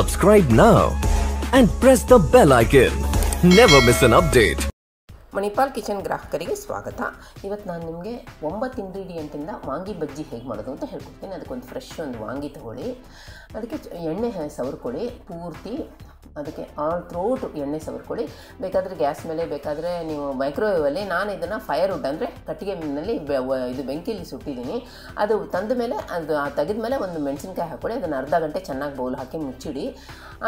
Subscribe now and press the bell icon. Never miss an update. Manipal kitchen ಗ್ರಾಹಕರಿಗೆ ಸ್ವಾಗತ. ಇವತ್ತು ನಾನು ನಿಮಗೆ 9 ಇಂಗ್ರೀಡಿಯೆಂಟ್ ಇಂದ ವಾಂಗಿ ಬಜ್ಜಿ ಹೇಗೆ ಮಾಡೋದು ಅಂತ ಹೇಳ್ಕೊಡ್ತೀನಿ. ಅದಕ್ಕೆ ಒಂದು ಫ್ರೆಶ್ ಒಂದು ವಾಂಗಿ ತಗೊಳ್ಳಿ, ಅದಕ್ಕೆ ಎಣ್ಣೆ ಸವರ್ಕೊಳ್ಳಿ ಪೂರ್ತಿ, ಅದಕ್ಕೆ ಆಲ್ ಥ್ರೋಟ್ ಎಣ್ಣೆ ಸವರ್ಕೊಳ್ಳಿ. ಬೇಕಾದರೆ ಗ್ಯಾಸ್ ಮೇಲೆ, ಬೇಕಾದರೆ ನೀವು ಮೈಕ್ರೋವೇವಲ್ಲಿ. ನಾನು ಇದನ್ನು ಫೈರ್ ವುಡ್ ಅಂದರೆ ಕಟ್ಟಿಗೆ ಮೀನಲ್ಲಿ ಇದು ಬೆಂಕಿಯಲ್ಲಿ ಸುಟ್ಟಿದ್ದೀನಿ. ಅದು ತಂದ ಮೇಲೆ ಅದು ತೆಗೆದ ಮೇಲೆ ಒಂದು ಮೆಣಸಿನ್ಕಾಯಿ ಹಾಕ್ಕೊಳ್ಳಿ. ಅದನ್ನು ಅರ್ಧ ಗಂಟೆ ಚೆನ್ನಾಗಿ ಬೌಲ್ ಹಾಕಿ ಮುಚ್ಚಿಡಿ.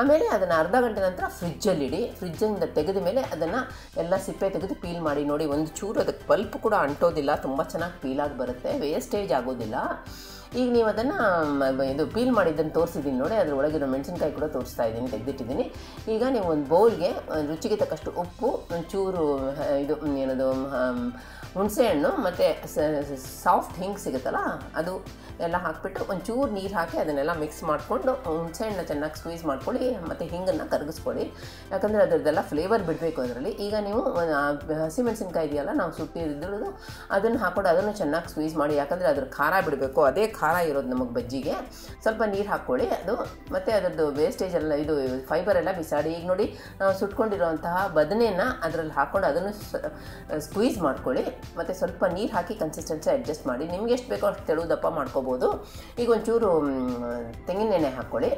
ಆಮೇಲೆ ಅದನ್ನು ಅರ್ಧ ಗಂಟೆ ನಂತರ ಫ್ರಿಜ್ಜಲ್ಲಿಡಿ. ಫ್ರಿಜ್ಜಿಂದ ತೆಗೆದ ಮೇಲೆ ಅದನ್ನು ಎಲ್ಲ ಸಿಪ್ಪೆ ತೆಗೆದು ಪೀಲ್ ಮಾಡಿ ನೋಡಿ. ಒಂದು ಚೂರು ಅದಕ್ಕೆ ಪಲ್ಪ್ ಕೂಡ ಅಂಟೋದಿಲ್ಲ, ತುಂಬ ಚೆನ್ನಾಗಿ ಪೀಲಾಗಿ ಬರುತ್ತೆ, ವೇಸ್ಟೇಜ್ ಆಗೋದಿಲ್ಲ. ಈಗ ನೀವು ಅದನ್ನು ಇದು ಪೀಲ್ ಮಾಡಿದ್ದನ್ನು ತೋರಿಸಿದ್ದೀನಿ ನೋಡಿ, ಅದರ ಒಳಗಿರೋ ಮೆಣಸಿನ್ಕಾಯಿ ಕೂಡ ತೋರಿಸ್ತಾ ಇದ್ದೀನಿ, ತೆಗೆದಿಟ್ಟಿದ್ದೀನಿ. ಈಗ ನೀವು ಒಂದು ಬೌಲ್ಗೆ ರುಚಿಗೆ ತಕ್ಕಷ್ಟು ಉಪ್ಪು, ಒಂಚೂರು ಇದು ಏನದು ಹುಣಸೆಹಣ್ಣು ಮತ್ತು ಸಾಫ್ಟ್ ಹಿಂಗ್ ಸಿಗುತ್ತಲ್ಲ ಅದು ಎಲ್ಲ ಹಾಕಿಬಿಟ್ಟು ಒಂಚೂರು ನೀರು ಹಾಕಿ ಅದನ್ನೆಲ್ಲ ಮಿಕ್ಸ್ ಮಾಡಿಕೊಂಡು ಹುಣಸೆಹಣ್ಣು ಚೆನ್ನಾಗಿ ಸ್ಕ್ವೀಸ್ ಮಾಡ್ಕೊಳ್ಳಿ ಮತ್ತು ಹಿಂಗನ್ನು ಕರಗಿಸ್ಕೊಳ್ಳಿ. ಯಾಕಂದರೆ ಅದರದ್ದೆಲ್ಲ ಫ್ಲೇವರ್ ಬಿಡಬೇಕು ಅದರಲ್ಲಿ. ಈಗ ನೀವು ಹಸಿಮೆಣಸಿನ್ಕಾಯಿ ಇದೆಯಲ್ಲ ನಾವು ಸುಟ್ಟಿರೋದು ಅದನ್ನು ಹಾಕ್ಕೊಂಡು ಅದನ್ನು ಚೆನ್ನಾಗಿ ಸ್ಕ್ವೀಸ್ ಮಾಡಿ, ಯಾಕಂದರೆ ಅದ್ರ ಖಾರ ಬಿಡಬೇಕು. ಅದೇ ಖಾರ ಇರೋದು ನಮಗೆ ಬಜ್ಜಿಗೆ. ಸ್ವಲ್ಪ ನೀರು ಹಾಕ್ಕೊಳ್ಳಿ ಅದು, ಮತ್ತು ಅದರದ್ದು ವೇಸ್ಟೇಜ್ ಎಲ್ಲ ಇದು ಫೈಬರ್ ಎಲ್ಲ ಬಿಸಾಡಿ. ಈಗ ನೋಡಿ ನಾವು ಸುಟ್ಕೊಂಡಿರೋಂತಹ ಬದನೆಯನ್ನು ಅದರಲ್ಲಿ ಹಾಕ್ಕೊಂಡು ಅದನ್ನು ಸ್ಕ್ವೀಸ್ ಮಾಡ್ಕೊಳ್ಳಿ ಮತ್ತು ಸ್ವಲ್ಪ ನೀರು ಹಾಕಿ ಕನ್ಸಿಸ್ಟೆನ್ಸಿ ಅಡ್ಜಸ್ಟ್ ಮಾಡಿ. ನಿಮ್ಗೆ ಎಷ್ಟು ಬೇಕೋ ಅಷ್ಟು ತೆಳು ದಪ್ಪ ಮಾಡ್ಕೋಬೋದು. ಈಗ ಒಂಚೂರು ತೆಂಗಿನೆಣ್ಣೆ ಹಾಕ್ಕೊಳ್ಳಿ,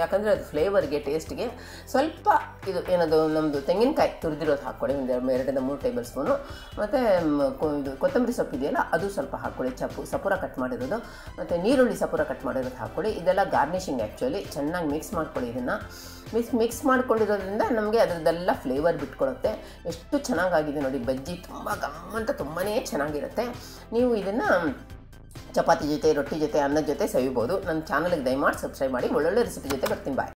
ಯಾಕಂದರೆ ಅದು ಫ್ಲೇವರ್ಗೆ ಟೇಸ್ಟ್ಗೆ. ಸ್ವಲ್ಪ ಇದು ಏನದು ನಮ್ಮದು ತೆಂಗಿನಕಾಯಿ ತುರಿದಿರೋದು ಹಾಕ್ಕೊಳ್ಳಿ, ಒಂದು 2-3 ಟೇಬಲ್ ಸ್ಪೂನು. ಮತ್ತು ಕೊತ್ತಂಬರಿ ಸೊಪ್ಪು ಇದೆಯಲ್ಲ ಅದು ಸ್ವಲ್ಪ ಹಾಕ್ಕೊಳ್ಳಿ, ಸಪೂರ ಕಟ್ ಮಾಡಿರೋದು ಮತ್ತು ನೀರುಳ್ಳಿ ಸಪೂರ ಕಟ್ ಮಾಡಿರೋದು ಹಾಕ್ಕೊಳ್ಳಿ. ಇದೆಲ್ಲ ಗಾರ್ನಿಷಿಂಗ್ ಆ್ಯಕ್ಚುಲಿ. ಚೆನ್ನಾಗಿ ಮಿಕ್ಸ್ ಮಾಡ್ಕೊಳ್ಳಿ. ಇದನ್ನು ಮಿಕ್ಸ್ ಮಾಡ್ಕೊಂಡಿರೋದ್ರಿಂದ ನಮಗೆ ಅದರದ್ದೆಲ್ಲ ಫ್ಲೇವರ್ ಬಿಟ್ಕೊಳುತ್ತೆ. ಎಷ್ಟು ಚೆನ್ನಾಗಾಗಿದೆ ನೋಡಿ ಬಜ್ಜಿ, ತುಂಬ ಗಮ್ ಅಂತ ತುಂಬಾ ಚೆನ್ನಾಗಿರುತ್ತೆ. ನೀವು ಇದನ್ನು ಚಪಾತಿ ಜೊತೆ, ರೊಟ್ಟಿ ಜೊತೆ, ಅನ್ನದ ಜೊತೆ ಸೇವಿಬೋದು. ನನ್ನ ಚಾನಲ್ಗೆ ದಯಮಾಡಿ ಸಬ್ಸ್ಕ್ರೈಬ್ ಮಾಡಿ. ಒಳ್ಳೊಳ್ಳೆ ರೆಸಿಪಿ ಜೊತೆ ಬರ್ತೀನಿ. ಬಾಯ್.